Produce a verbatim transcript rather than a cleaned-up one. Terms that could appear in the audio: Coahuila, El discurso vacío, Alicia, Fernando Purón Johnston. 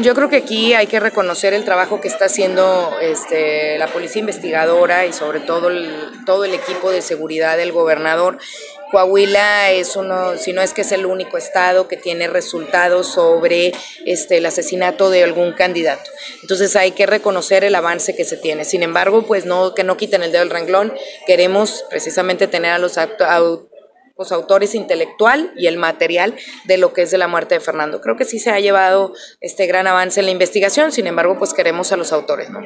Yo creo que aquí hay que reconocer el trabajo que está haciendo este, la policía investigadora y sobre todo el, todo el equipo de seguridad del gobernador. Coahuila es uno, si no es que es el único estado que tiene resultados sobre este, el asesinato de algún candidato. Entonces hay que reconocer el avance que se tiene. Sin embargo, pues no, que no quiten el dedo del renglón. Queremos precisamente tener a los autores los autores intelectual y el material de lo que es de la muerte de Fernando. Creo que sí se ha llevado este gran avance en la investigación, sin embargo, pues queremos a los autores, ¿no?